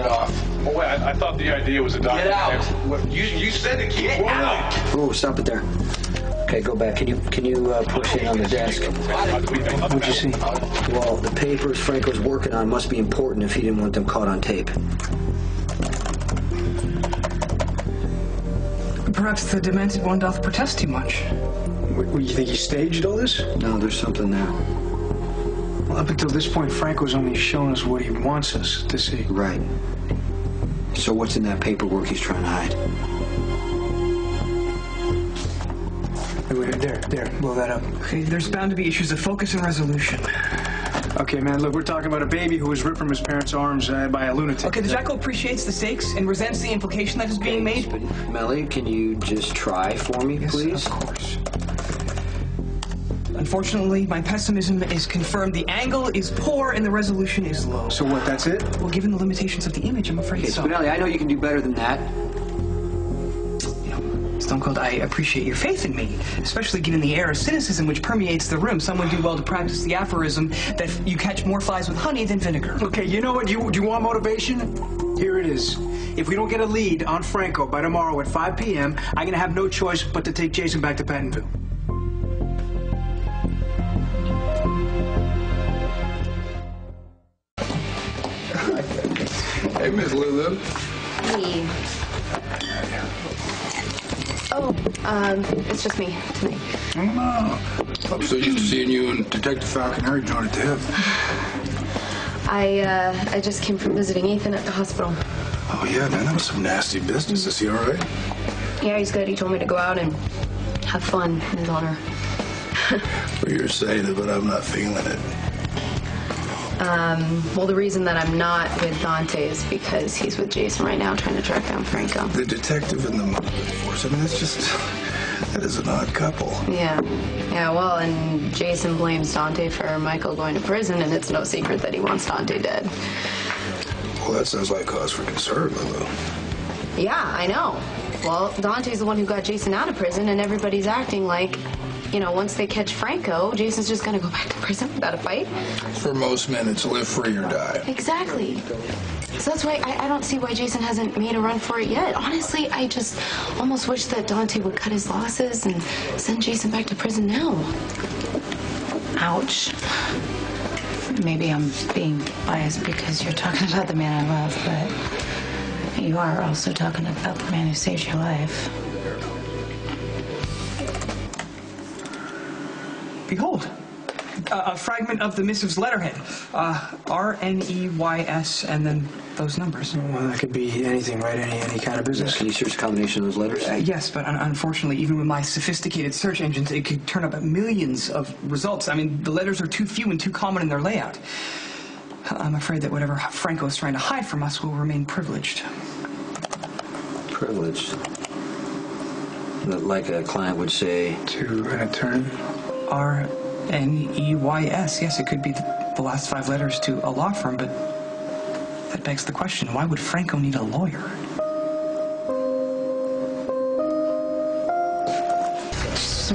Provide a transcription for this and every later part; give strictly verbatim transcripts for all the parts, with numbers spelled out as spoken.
it off. Oh, wait, I, I thought the idea was a doctor. Get out. You, you said to keep Get out. Ooh, stop it there. Okay, go back. Can you can you uh, push in on the desk? What'd you see? Well, the papers Franco's working on must be important if he didn't want them caught on tape. Perhaps the demented one doth protest too much. What, you think he staged all this? No, there's something there. Well, up until this point, Franco's only shown us what he wants us to see. Right. So what's in that paperwork he's trying to hide? Wait, wait, there, there, blow that up. Okay, there's bound to be issues of focus and resolution. Okay, man, look, we're talking about a baby who was ripped from his parents' arms uh, by a lunatic. Okay, the jackal appreciates the stakes and resents the implication that is being made. But Melly, can you just try for me, yes, please? Of course. Unfortunately, my pessimism is confirmed. The angle is poor and the resolution is low. So what, that's it? Well, given the limitations of the image, I'm afraid okay, so. Spinelli, I know you can do better than that. You know, Stone Cold, I appreciate your faith in me, especially given the air of cynicism which permeates the room. Someone do well to practice the aphorism that you catch more flies with honey than vinegar. Okay, you know what? You, do you want motivation? Here it is. If we don't get a lead on Franco by tomorrow at five P M, I'm going to have no choice but to take Jason back to Pentonville. Hey, Miss Lulu. Hey. Oh, um, it's just me tonight. Oh, no. I'm so used to seeing you and Detective Falconer joined at the hip. I, uh, I just came from visiting Ethan at the hospital. Oh, yeah, man, that was some nasty business. Is he all right? Yeah, he's good. He told me to go out and have fun in his honor. Well, you're saying it, but I'm not feeling it. Um, well, the reason that I'm not with Dante is because he's with Jason right now trying to track down Franco. The detective and the murder force. I mean, that's just... that is an odd couple. Yeah. Yeah, well, and Jason blames Dante for Michael going to prison, and it's no secret that he wants Dante dead. Well, that sounds like cause for concern, Lulu. Yeah, I know. Well, Dante's the one who got Jason out of prison, and everybody's acting like... you know, once they catch Franco, Jason's just going to go back to prison without a fight. For most men, it's live free or die. Exactly. So that's why I, I don't see why Jason hasn't made a run for it yet. Honestly, I just almost wish that Dante would cut his losses and send Jason back to prison now. Ouch. Maybe I'm being biased because you're talking about the man I love, but you are also talking about the man who saved your life. Behold, uh, a fragment of the missive's letterhead. Uh, R N E Y S and then those numbers. Well, that could be anything, right? Any any kind of business. Can you search a combination of those letters? Uh, yes, but un unfortunately, even with my sophisticated search engines, it could turn up millions of results. I mean, the letters are too few and too common in their layout. I'm afraid that whatever Franco is trying to hide from us will remain privileged. Privileged? Like a client would say... to an attorney? R N E Y S. Yes, it could be the, the last five letters to a law firm, but that begs the question, why would Franco need a lawyer?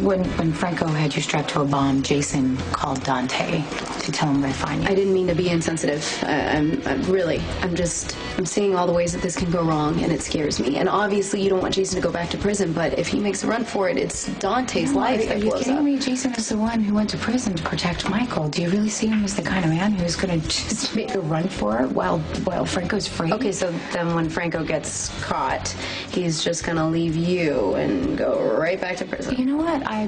When, when Franco had you strapped to a bomb, Jason called Dante to tell him where to find you. I didn't mean to be insensitive. I, I'm, I'm really, I'm just, I'm seeing all the ways that this can go wrong, and it scares me. And obviously, you don't want Jason to go back to prison, but if he makes a run for it, it's Dante's no, life are, that are blows up. Are you kidding me? Jason is the one who went to prison to protect Michael. Do you really see him as the kind of man who's going to just make a run for it while, while Franco's free? Okay, so then when Franco gets caught, he's just going to leave you and go right back to prison. You know what? I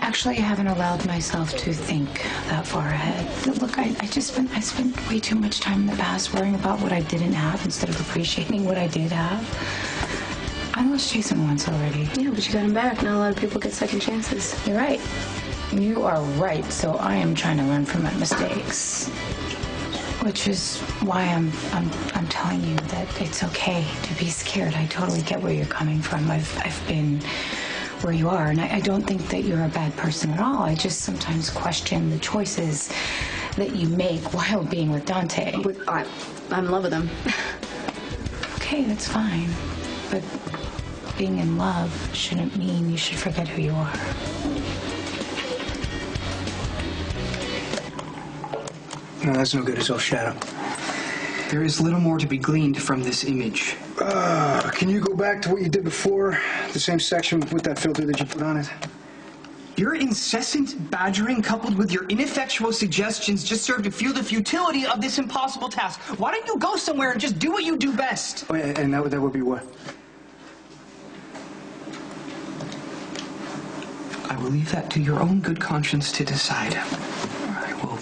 actually haven't allowed myself to think that far ahead. Look, I, I just spent, I spent way too much time in the past worrying about what I didn't have instead of appreciating what I did have. I lost Jason once already. Yeah, but you got him back. Not a lot of people get second chances. You're right. You are right, so I am trying to learn from my mistakes. Which is why I'm, I'm, I'm telling you that it's okay to be scared. I totally get where you're coming from. I've, I've been... where you are, and I, I don't think that you're a bad person at all. I just sometimes question the choices that you make while being with Dante. I, I'm in love with him. Okay, that's fine. But being in love shouldn't mean you should forget who you are. No, that's no good. It's all shadow. There is little more to be gleaned from this image. Uh, can you go back to what you did before? The same section with that filter that you put on it? Your incessant badgering coupled with your ineffectual suggestions just served to fuel the futility of this impossible task. Why don't you go somewhere and just do what you do best? Oh, yeah, and that, that would be what? I will leave that to your own good conscience to decide. I will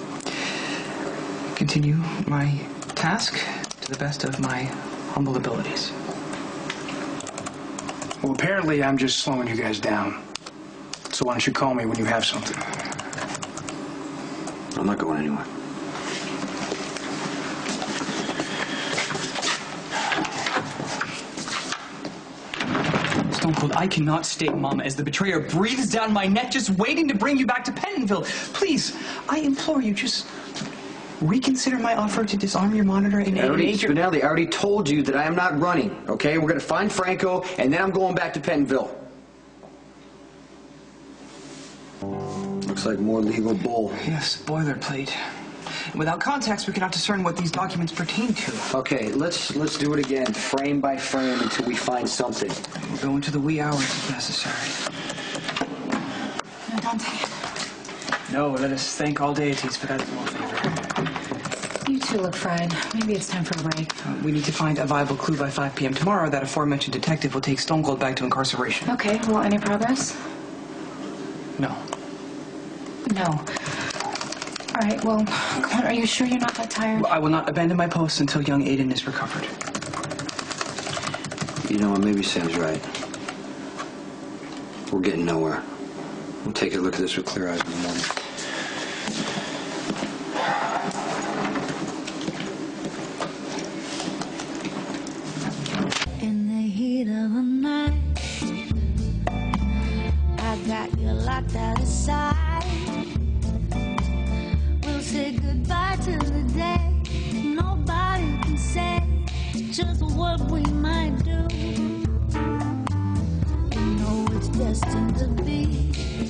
continue my task to the best of my humble abilities. Well, apparently I'm just slowing you guys down. So why don't you call me when you have something? I'm not going anywhere. Stone Cold, I cannot stay, Mama, as the betrayer breathes down my neck, just waiting to bring you back to Pentonville. Please, I implore you, just reconsider my offer to disarm your monitor and engage your... Spinelli, I already told you that I am not running, okay? We're going to find Franco, and then I'm going back to Pentonville. Looks like more legal bull. Yes, boilerplate. Without context, we cannot discern what these documents pertain to. Okay, let's let's do it again, frame by frame, until we find something. We'll go into the wee hours if necessary. No, Dante. No, let us thank all deities for that small favor. You two look fried. Maybe it's time for a break. Uh, we need to find a viable clue by five p m tomorrow. That aforementioned detective will take Stone Cold back to incarceration. Okay, well, any progress? No. No. All right, well, come on, are you sure you're not that tired? Well, I will not abandon my post until young Aiden is recovered. You know what, maybe Sam's right. We're getting nowhere. We'll take a look at this with clear eyes in the morning. In the heat of the night, I got you locked out of sight. Say goodbye to the day nobody can say just what we might do. I know it's destined to be.